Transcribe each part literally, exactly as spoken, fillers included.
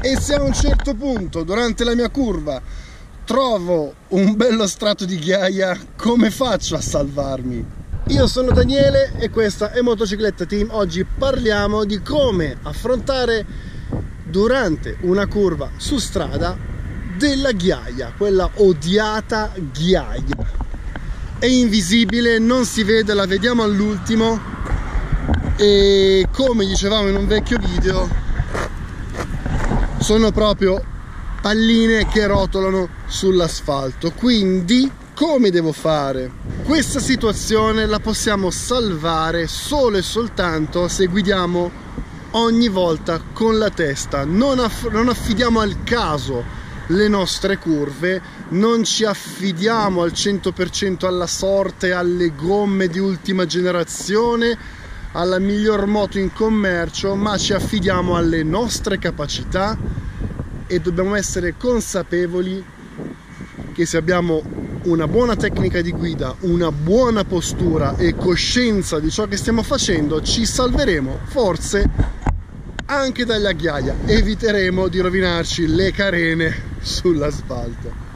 e se a un certo punto durante la mia curva trovo un bello strato di ghiaia, come faccio a salvarmi? Io sono Daniele e questa è Motocicletta Team. Oggi parliamo di come affrontare durante una curva su strada della ghiaia, quella odiata ghiaia. È invisibile, non si vede, la vediamo all'ultimo e come dicevamo in un vecchio video sono proprio palline che rotolano sull'asfalto. Quindi come devo fare? Questa situazione la possiamo salvare solo e soltanto se guidiamo ogni volta con la testa, non, aff non affidiamo al caso le nostre curve, non ci affidiamo al cento per cento alla sorte, alle gomme di ultima generazione, alla miglior moto in commercio, ma ci affidiamo alle nostre capacità e dobbiamo essere consapevoli che se abbiamo una buona tecnica di guida, una buona postura e coscienza di ciò che stiamo facendo, ci salveremo forse anche dalla ghiaia, eviteremo di rovinarci le carene sull'asfalto.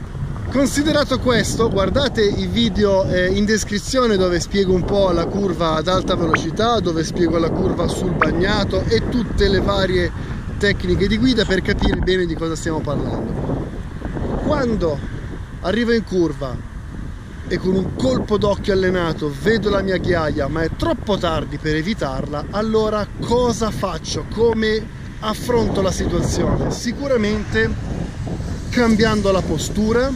Considerato questo, guardate i video eh, in descrizione dove spiego un po' la curva ad alta velocità, dove spiego la curva sul bagnato e tutte le varie tecniche di guida per capire bene di cosa stiamo parlando. Quando arrivo in curva e con un colpo d'occhio allenato vedo la mia ghiaia ma è troppo tardi per evitarla, allora cosa faccio? Come affronto la situazione? Sicuramente cambiando la postura,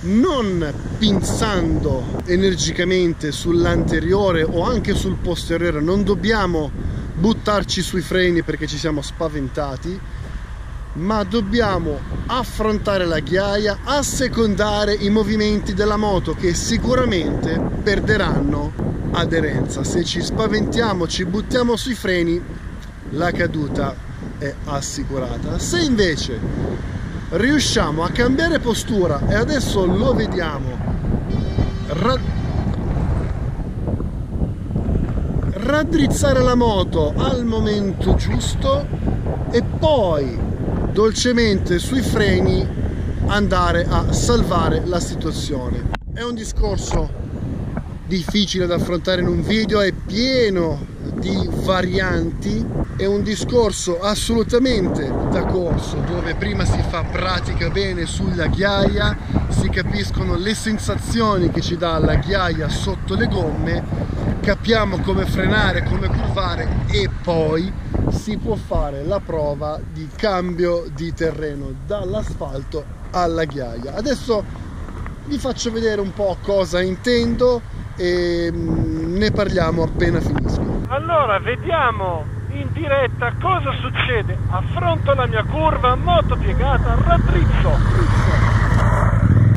non pinzando energicamente sull'anteriore o anche sul posteriore, non dobbiamo buttarci sui freni perché ci siamo spaventati, ma dobbiamo affrontare la ghiaia, assecondare i movimenti della moto che sicuramente perderanno aderenza. Se ci spaventiamo, ci buttiamo sui freni, la caduta è assicurata. Se invece riusciamo a cambiare postura, e adesso lo vediamo, ra- raddrizzare la moto al momento giusto e poi dolcemente sui freni andare a salvare la situazione. È un discorso difficile da affrontare in un video, è pieno di varianti, è un discorso assolutamente da corso dove prima si fa pratica bene sulla ghiaia, si capiscono le sensazioni che ci dà la ghiaia sotto le gomme, capiamo come frenare, come curvare e poi si può fare la prova di cambio di terreno dall'asfalto alla ghiaia. Adesso vi faccio vedere un po' cosa intendo e ne parliamo appena finisco. Allora vediamo in diretta cosa succede. Affronto la mia curva, moto piegata, raddrizzo.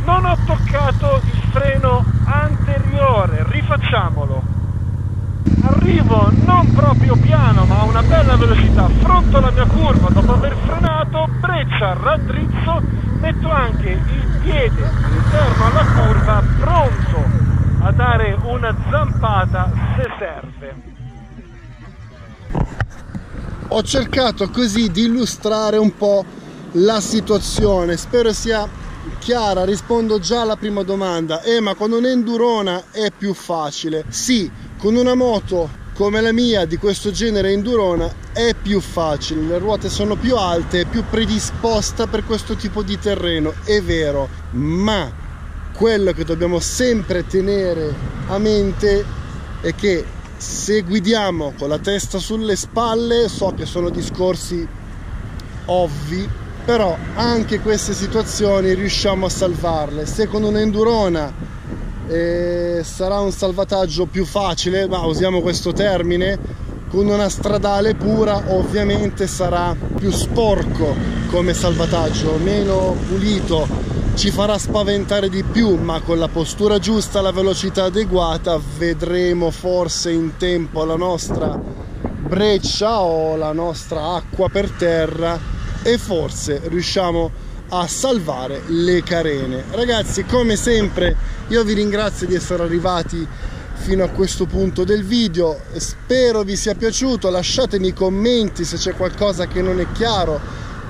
Non ho toccato il freno anteriore, rifacciamolo. Arrivo non proprio piano ma a una bella velocità, affronto la mia curva dopo aver frenato, breccia, raddrizzo, metto anche il piede all'interno alla curva pronto a dare una zampata se serve. Ho cercato così di illustrare un po' la situazione, spero sia chiara. Rispondo già alla prima domanda: eh ma con un'endurona è più facile? Sì, con una moto come la mia di questo genere endurona è più facile, le ruote sono più alte, è più predisposta per questo tipo di terreno, è vero, ma quello che dobbiamo sempre tenere a mente è che se guidiamo con la testa sulle spalle, so che sono discorsi ovvi, però anche queste situazioni riusciamo a salvarle. Se con un'endurona Eh, sarà un salvataggio più facile, ma usiamo questo termine, con una stradale pura ovviamente sarà più sporco come salvataggio, meno pulito, ci farà spaventare di più, ma con la postura giusta, la velocità adeguata vedremo forse in tempo la nostra breccia o la nostra acqua per terra e forse riusciamo a salvare le carene. Ragazzi, come sempre io vi ringrazio di essere arrivati fino a questo punto del video, spero vi sia piaciuto, lasciatemi commenti se c'è qualcosa che non è chiaro,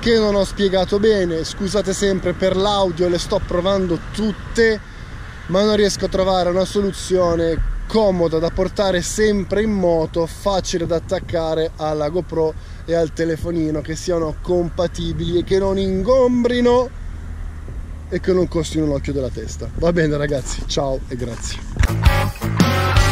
che non ho spiegato bene. Scusate sempre per l'audio, le sto provando tutte, ma non riesco a trovare una soluzione comoda da portare sempre in moto, facile da attaccare alla GoPro e al telefonino, che siano compatibili e che non ingombrino e che non costino l'occhio della testa. Va bene ragazzi, ciao e grazie.